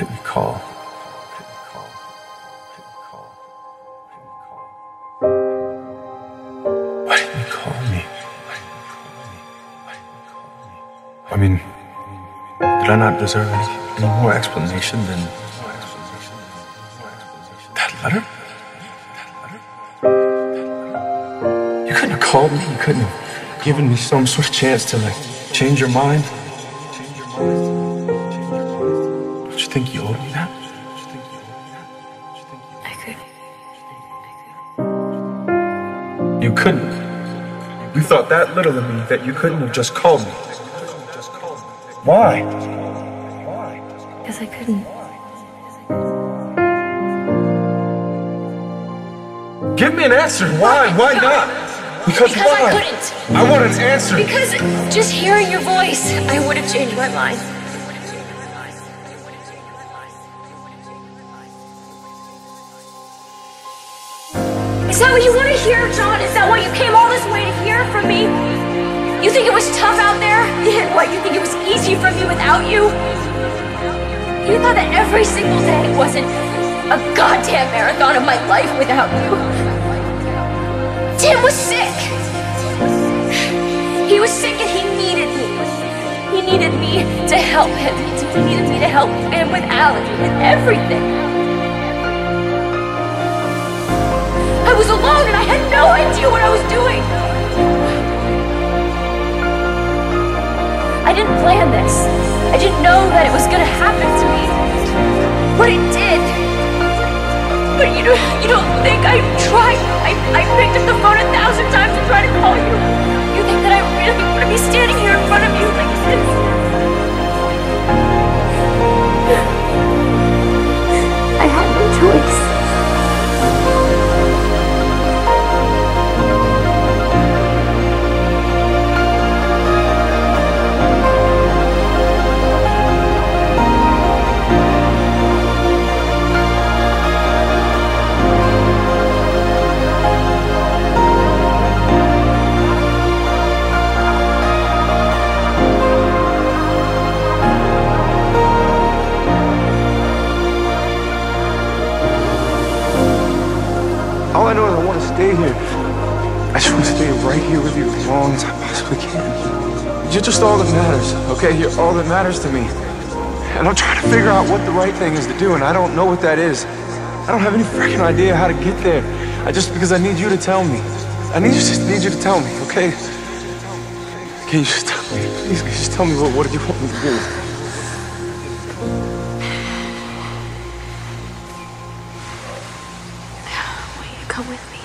couldn't recall. Why didn't you call me? I mean, did I not deserve any more explanation than that letter? You couldn't have called me, you couldn't have given me some sort of chance to, like, change your mind? Don't you think you owed me that? I couldn't. You couldn't. You thought that little of me that you couldn't have just called me. Why? Because I couldn't. Give me an answer. Why? Why not? Because why? Because I couldn't. I want an answer. Because just hearing your voice, I would have changed my mind. Is that what you want to hear, John? Is that what you came all this way to hear from me? You think it was tough out there? What, you think it was easy for me without you? You thought that every single day wasn't a goddamn marathon of my life without you. Tim was sick. He was sick and he needed me. He needed me to help him. He needed me to help him with allergies and everything. I was alone and I had no idea what I was doing. I didn't plan this. I didn't know that it was gonna happen to me. But it did. But you don't think I tried? I picked up the phone 1,000 times to try to call you. You think that I really want to be standing here in front of you like this? I had no choice. All I know is I want to stay here. I just want to stay right here with you as long as I possibly can. You're just all that matters, okay? You're all that matters to me. And I'm trying to figure out what the right thing is to do, and I don't know what that is. I don't have any freaking idea how to get there. Because I need you to tell me. I just need you to tell me, okay? Can you just tell me? Please, can you just tell me what do you want me to do? Come with me.